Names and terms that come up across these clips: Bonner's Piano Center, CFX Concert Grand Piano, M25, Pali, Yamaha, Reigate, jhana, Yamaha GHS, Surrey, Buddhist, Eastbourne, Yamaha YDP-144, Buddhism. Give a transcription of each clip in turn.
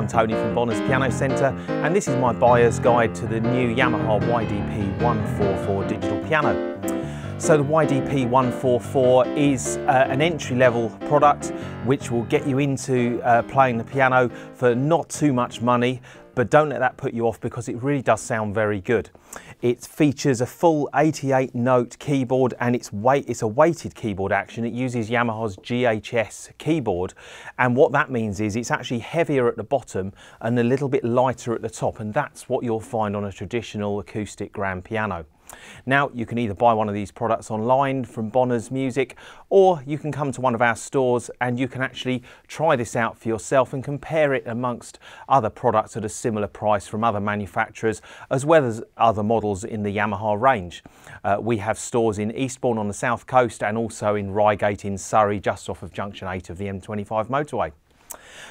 I'm Tony from Bonner's Piano Center, and this is my buyer's guide to the new Yamaha YDP-144 digital piano. So the YDP-144 is an entry-level product which will get you into playing the piano for not too much money, but don't let that put you off because it really does sound very good. It features a full 88-note keyboard, and it's a weighted keyboard action. It uses Yamaha's GHS keyboard, and what that means is it's actually heavier at the bottom and a little bit lighter at the top, and that's what you'll find on a traditional acoustic grand piano. Now, you can either buy one of these products online from Bonner's Music, or you can come to one of our stores and you can actually try this out for yourself and compare it amongst other products at a similar price from other manufacturers, as well as other models in the Yamaha range. We have stores in Eastbourne on the south coast and also in Reigate in Surrey, just off of junction 8 of the M25 motorway.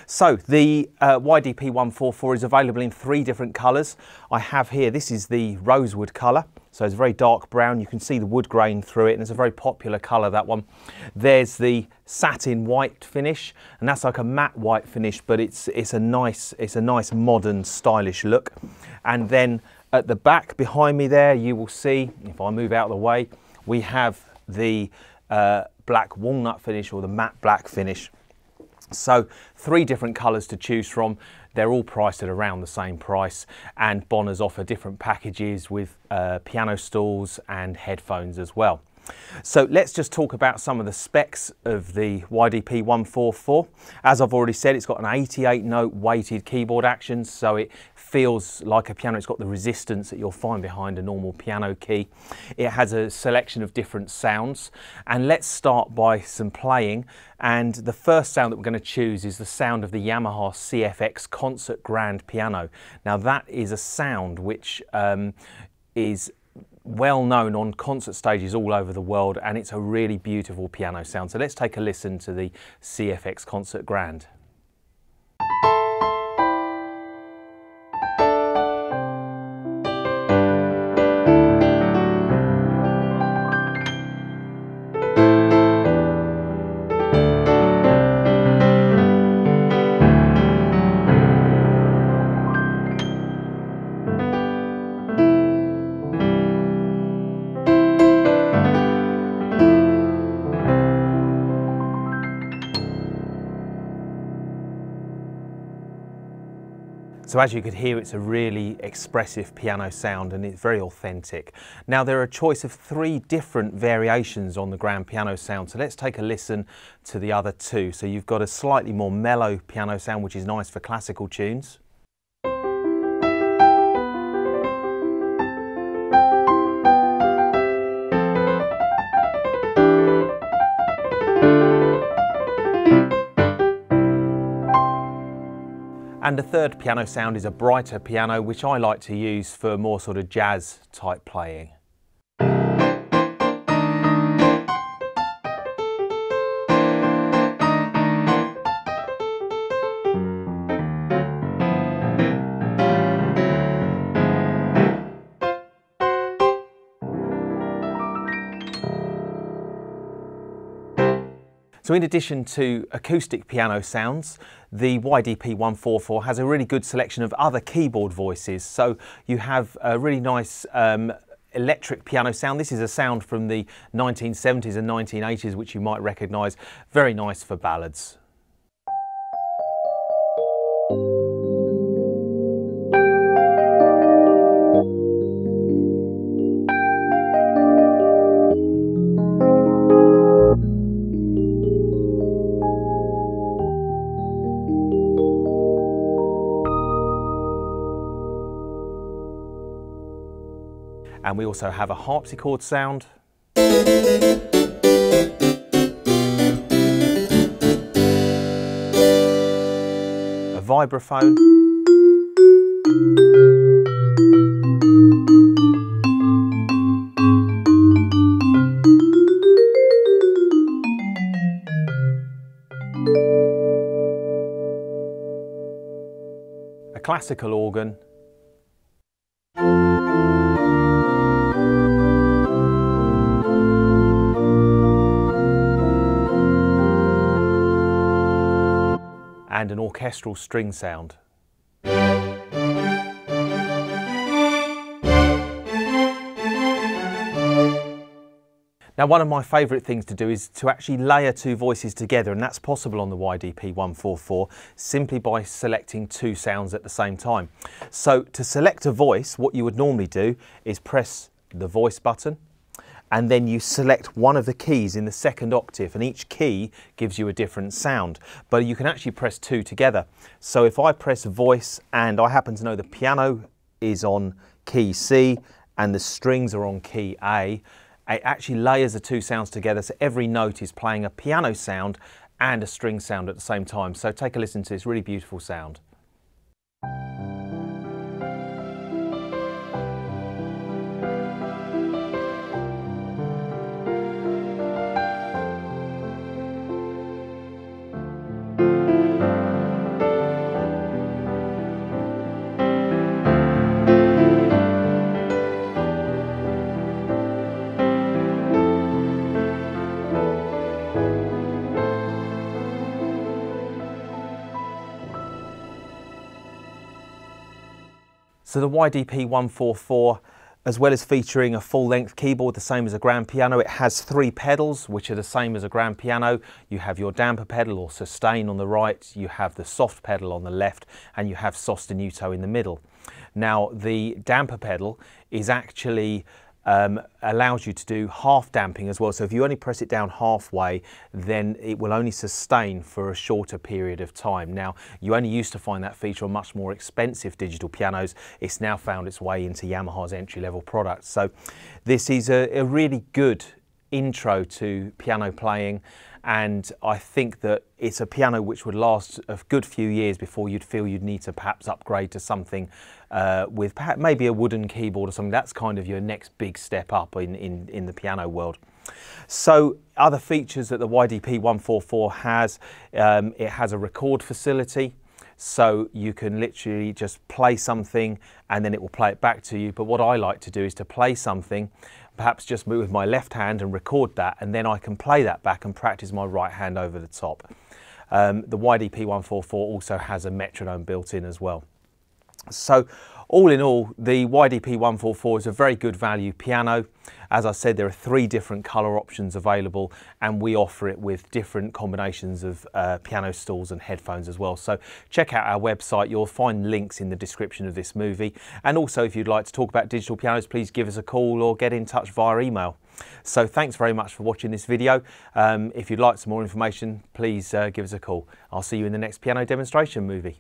So the YDP-144 is available in three different colours. I have here, this is the rosewood colour, so it's a very dark brown. You can see the wood grain through it, and it's a very popular colour, that one. There's the satin white finish, and that's like a matte white finish, but it's a nice modern stylish look. And then at the back behind me there, you will see, if I move out of the way, we have the black walnut finish, or the matte black finish. So three different colours to choose from. They're all priced at around the same price, and Bonner's offer different packages with piano stools and headphones as well. So let's just talk about some of the specs of the YDP-144. As I've already said, it's got an 88-note weighted keyboard action, so it feels like a piano. It's got the resistance that you'll find behind a normal piano key. It has a selection of different sounds, and let's start by some playing. And the first sound that we're going to choose is the sound of the Yamaha CFX Concert Grand Piano. Now, that is a sound which is well known on concert stages all over the world, and it's a really beautiful piano sound. So let's take a listen to the CFX Concert Grand. So as you could hear, it's a really expressive piano sound, and it's very authentic. Now, there are a choice of three different variations on the grand piano sound, so let's take a listen to the other two. So you've got a slightly more mellow piano sound, which is nice for classical tunes. And the third piano sound is a brighter piano, which I like to use for more sort of jazz type playing. So in addition to acoustic piano sounds, the YDP-144 has a really good selection of other keyboard voices. So you have a really nice electric piano sound. This is a sound from the 1970s and 1980s, which you might recognise. Very nice for ballads. And we also have a harpsichord sound. A vibraphone. A classical organ. And an orchestral string sound. Now, one of my favourite things to do is to actually layer two voices together, and that's possible on the YDP-144 simply by selecting two sounds at the same time. So to select a voice, what you would normally do is press the voice button, and then you select one of the keys in the second octave, and each key gives you a different sound, but you can actually press two together. So if I press voice, and I happen to know the piano is on key C and the strings are on key A, it actually layers the two sounds together, so every note is playing a piano sound and a string sound at the same time. So take a listen to this really beautiful sound. So the YDP-144, as well as featuring a full-length keyboard, the same as a grand piano, it has three pedals, which are the same as a grand piano. You have your damper pedal or sustain on the right, you have the soft pedal on the left, and you have sostenuto in the middle. Now, the damper pedal is actually allows you to do half damping as well. So if you only press it down halfway, then it will only sustain for a shorter period of time. Now, you only used to find that feature on much more expensive digital pianos. It's now found its way into Yamaha's entry-level products. So this is a really good intro to piano playing, and I think that it's a piano which would last a good few years before you'd feel you'd need to perhaps upgrade to something with maybe a wooden keyboard or something. That's kind of your next big step up in the piano world. So other features that the YDP-144 has, it has a record facility. So you can literally just play something and then it will play it back to you. But what I like to do is to play something, perhaps just move with my left hand and record that, and then I can play that back and practice my right hand over the top. The YDP-144 also has a metronome built in as well. So all in all, the YDP-144 is a very good value piano. As I said, there are three different colour options available, and we offer it with different combinations of piano stools and headphones as well. So check out our website. You'll find links in the description of this movie. And also, if you'd like to talk about digital pianos, please give us a call or get in touch via email. So thanks very much for watching this video. If you'd like some more information, please give us a call. I'll see you in the next piano demonstration movie.